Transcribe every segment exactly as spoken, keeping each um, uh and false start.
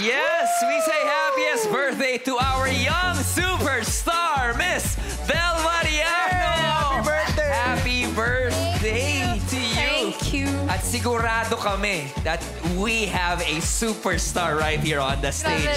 Yes, we say happiest birthday to our young superstar, Miss Belle Mariano. Happy birthday! Happy birthday to you. Thank you. At sigurado kami that we have a superstar right here on the stage.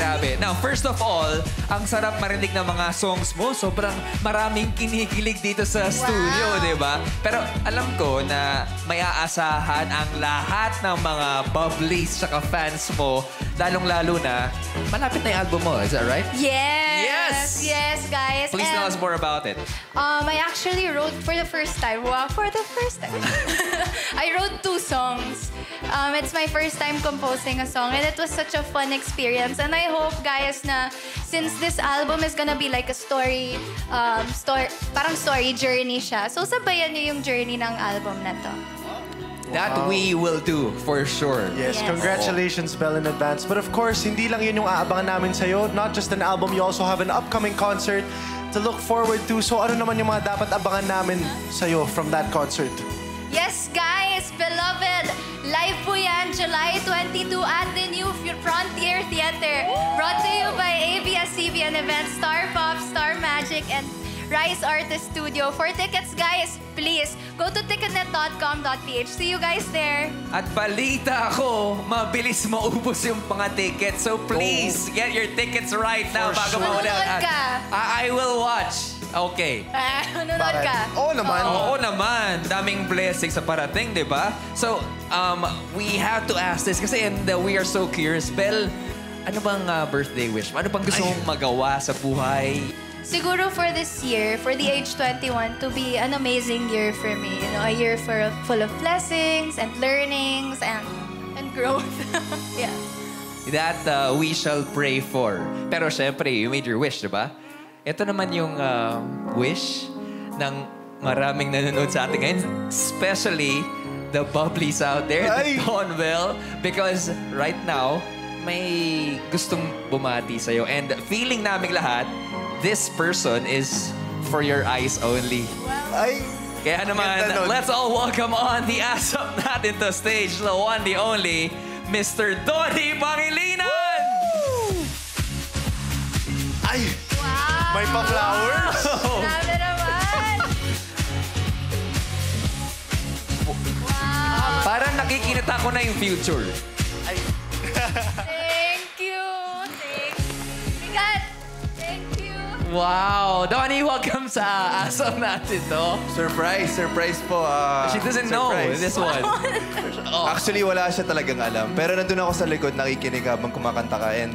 Grabe. Now, first of all, ang sarap marinig ng mga songs mo. Sobrang maraming kinikilig dito sa studio, di ba? Pero alam ko na may aasahan ang lahat ng mga bubblies at fans mo. Lalong-lalo na, malapit na yung album mo. Is that right? Yes! Yes! Yes, guys. Please tell us more about it. Um, I actually wrote for the first time. Wow, for the first time. I wrote two songs. Um, it's my first time composing a song, and it was such a fun experience. And I hope, guys, na since this album is gonna be like a story, um, story, parang story journey siya. So sabayan niyo yung journey ng album na to. That wow. we will do, for sure. Yes, yes. Congratulations, Belle, in advance. But of course, hindi lang yun yung aabangan namin sa'yo. Not just an album, you also have an upcoming concert to look forward to. So ano naman yung mga dapat abangan namin sa'yo from that concert? Yes, guys! Beloved! Live po yan, July twenty-second at the New Frontier Theater. Brought to you by A B S C B N Events, Star Pop, Star Magic, and Rise Artist Studio. For tickets, guys, please go to ticketnet dot com dot p h. See you guys there. At balita ko, mabilis maubos yung mga tickets. So please, oh. get your tickets right now. For bago sure. Manunod ka. I, I will watch. Okay. Manunod ka. Oo naman. Oo. Oo naman. Daming blessings sa parating, di ba? So, um, we have to ask this kasi and uh, we are so curious. Belle, ano bang uh, birthday wish? Ano bang gusto mong magawa sa buhay? Siguro for this year, for the age twenty-one, to be an amazing year for me. You know, a year for, full of blessings and learnings and and growth. Yeah. That uh, we shall pray for. Pero syempre, you made your wish, diba? Ito naman yung uh, wish ng maraming nanonood sa atin ngayon. Especially the bubblies out there, the Donwell. Because right now, may gustong bumati sa'yo. And feeling namin lahat, this person is for your eyes only. Ay, kaya naman, let's all welcome on the ASAP Natin To stage, the one, the only, Mister Donny Pangilinan! Ay! Wow! May pa-flowers? Grabe naman! Wow! Parang nakikinita ko na yung future. Ay! Thank you! Thank you! Bigat! Wow! Donny, welcome sa ASAP Natin To. Surprise, surprise po. Uh, She doesn't surprise. know this one. Oh. Actually, wala siya talagang alam. Pero nandun ako sa likod, nakikinig habang kumakanta ka. And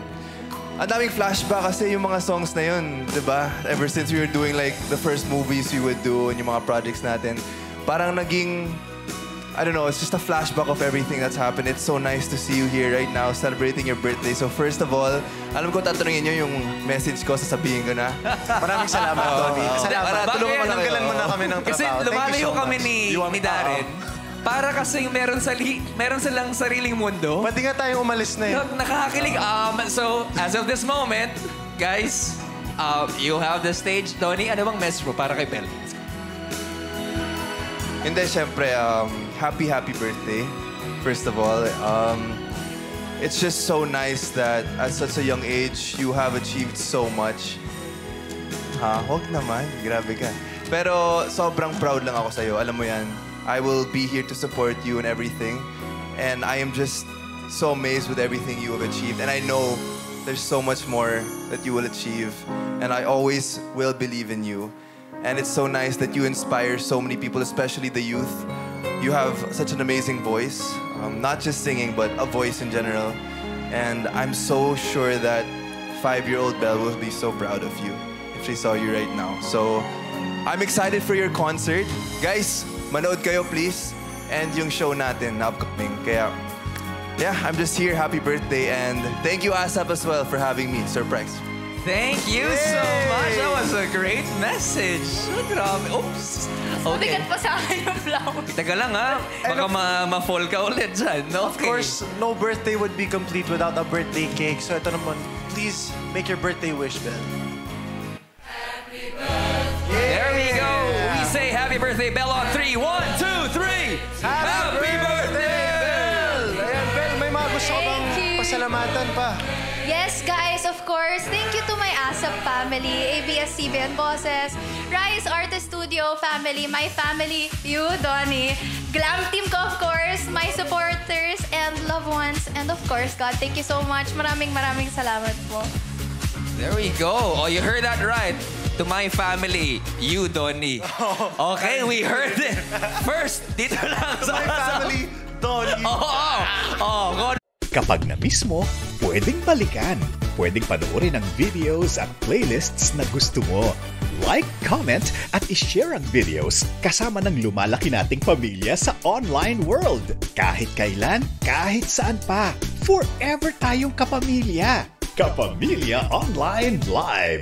ang daming flashback kasi yung mga songs na yun, di ba? Ever since we were doing like the first movies we would do and yung mga projects natin, parang naging, I don't know, it's just a flashback of everything that's happened. It's so nice to see you here right now, celebrating your birthday. So first of all, alam ko tatanungin nyo yung message ko, sasabihin ko na. Maraming salamat, Donny. Salamat. Tulungan mo lang galan mo na kami ng trabaho. Kasi lumalayo kami ni Darren. Para kasi meron silang sariling mundo. Pwede nga tayong umalis na yun. Nakakilig. So, as of this moment, guys, you have the stage. Donny, ano bang message mo para kay Belle? Hindi, syempre, um... happy, happy birthday, first of all. Um, it's just so nice that at such a young age, you have achieved so much. Ha, huwag naman. Grabe ka. Pero sobrang proud lang ako sa'yo. Alam mo yan. I will be here to support you and everything. And I am just so amazed with everything you have achieved. And I know there's so much more that you will achieve. And I always will believe in you. And it's so nice that you inspire so many people, especially the youth. You have such an amazing voice, um, not just singing, but a voice in general. And I'm so sure that five-year-old Belle will be so proud of you if she saw you right now. So I'm excited for your concert. Guys, manood kayo, please. And yung show natin na upcoming. Kaya, yeah, I'm just here. Happy birthday. And thank you, ASAP, as well, for having me. Surprise. Thank you Yay! so much. That was a great message. Grabe. Oops. Okay. Mabigat pa sa akin yung flowers. Teka lang ha. Baka ma-fall ka ulit dyan. No? Of course, no birthday would be complete without a birthday cake. So ito naman, please make your birthday wish, Belle. Happy birthday. There we go. We say happy birthday, Belle, on three. One, two, three. Happy, happy birthday, Belle. Ayan, Belle, may mga gusto bang pasalamatan pa. to my ASAP family, A B S C B N bosses, Rise Artist Studio family, my family, you, Donny, Glam Team ko, of course, my supporters and loved ones, and of course, God, thank you so much. Maraming maraming salamat po. There we go. Oh, you heard that right. To my family, you, Donny. Oh, okay, we heard it. First, dito lang sa my family, Donny. Oh, oh, oh, God. Kapag na-miss mo, pwedeng balikan. Pwedeng panoorin ang videos at playlists na gusto mo. Like, comment, at ishare ang videos kasama ng lumalaki nating pamilya sa online world. Kahit kailan, kahit saan pa, forever tayong kapamilya. Kapamilya Online Live!